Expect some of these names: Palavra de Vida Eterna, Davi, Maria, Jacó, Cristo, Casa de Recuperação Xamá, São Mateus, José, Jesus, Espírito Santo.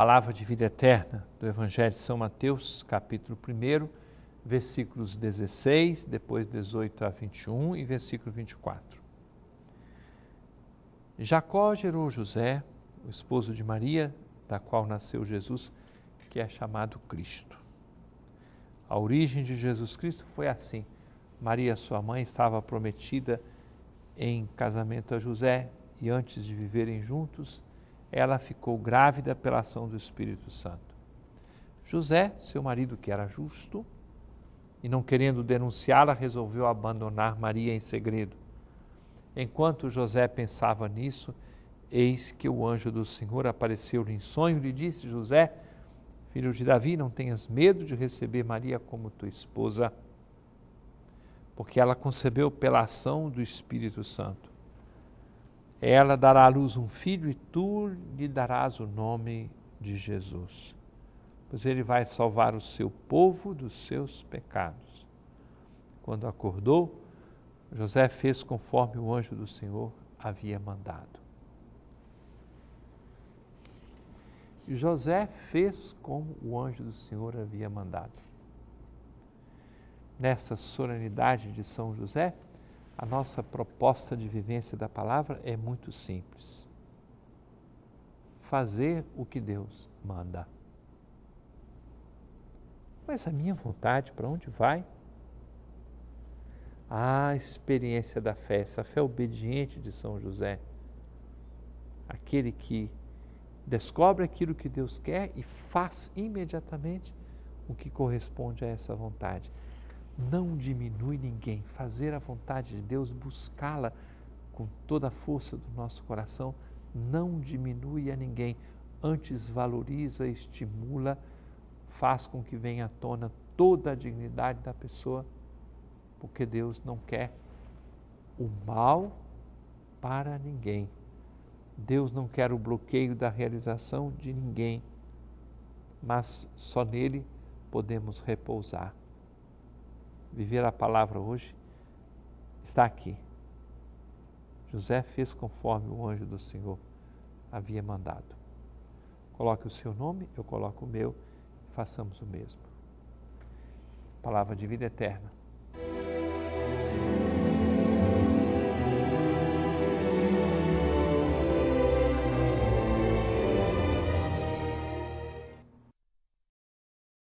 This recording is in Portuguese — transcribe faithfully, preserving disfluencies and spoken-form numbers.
Palavra de vida eterna do Evangelho de São Mateus, capítulo um, versículos dezesseis, depois dezoito a vinte e um e versículo vinte e quatro. Jacó gerou José, o esposo de Maria, da qual nasceu Jesus, que é chamado Cristo. A origem de Jesus Cristo foi assim: Maria, sua mãe, estava prometida em casamento a José e antes de viverem juntos, ela ficou grávida pela ação do Espírito Santo. José, seu marido que era justo, e não querendo denunciá-la, resolveu abandonar Maria em segredo. Enquanto José pensava nisso, eis que o anjo do Senhor apareceu-lhe em sonho e lhe disse: José, filho de Davi, não tenhas medo de receber Maria como tua esposa, porque ela concebeu pela ação do Espírito Santo. Ela dará à luz um filho e tu lhe darás o nome de Jesus, pois ele vai salvar o seu povo dos seus pecados. Quando acordou, José fez conforme o anjo do Senhor havia mandado. José fez como o anjo do Senhor havia mandado. Nesta solenidade de São José, a nossa proposta de vivência da palavra é muito simples. Fazer o que Deus manda. Mas a minha vontade, para onde vai? A experiência da fé, essa fé obediente de São José. Aquele que descobre aquilo que Deus quer e faz imediatamente o que corresponde a essa vontade. Não diminui ninguém, fazer a vontade de Deus, buscá-la com toda a força do nosso coração, não diminui a ninguém, antes valoriza, estimula, faz com que venha à tona toda a dignidade da pessoa, porque Deus não quer o mal para ninguém. Deus não quer o bloqueio da realização de ninguém, mas só nele podemos repousar. Viver a palavra hoje está aqui. José fez conforme o anjo do Senhor havia mandado. Coloque o seu nome, eu coloco o meu, façamos o mesmo. Palavra de vida eterna.